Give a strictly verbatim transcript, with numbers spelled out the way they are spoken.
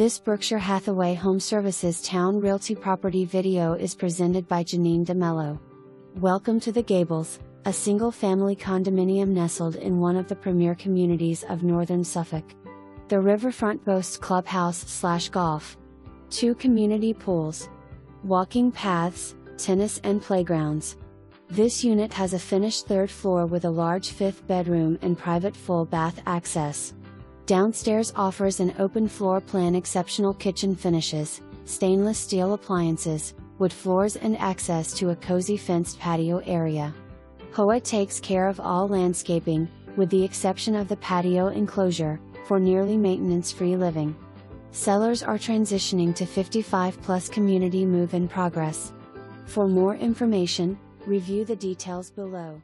This Berkshire Hathaway HomeServices Towne Realty property video is presented by Janine DeMello. Welcome to the Gables, a single-family condominium nestled in one of the premier communities of Northern Suffolk. The riverfront boasts clubhouse/golf, two community pools, walking paths, tennis and playgrounds. This unit has a finished third floor with a large fifth bedroom and private full bath access. Downstairs offers an open floor plan, exceptional kitchen finishes, stainless steel appliances, wood floors and access to a cozy fenced patio area. H O A takes care of all landscaping, with the exception of the patio enclosure, for nearly maintenance-free living. Sellers are transitioning to fifty-five plus community move in progress. For more information, review the details below.